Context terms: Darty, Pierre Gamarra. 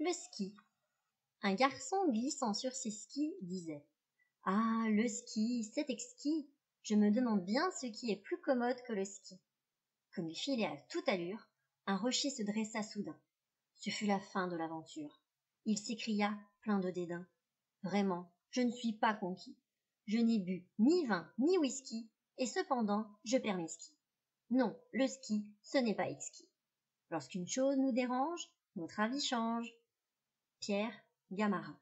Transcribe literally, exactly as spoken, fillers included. Le ski. Un garçon glissant sur ses skis disait « Ah, le ski, c'est exquis. Je me demande bien ce qui est plus commode que le ski. » Comme il filait à toute allure, un rocher se dressa soudain. Ce fut la fin de l'aventure. Il s'écria, plein de dédain. « Vraiment, je ne suis pas conquis. Je n'ai bu ni vin ni whisky, et cependant, je perds mes skis. Non, le ski, ce n'est pas exquis. Lorsqu'une chose nous dérange, notre avis change. » Pierre Gamarra.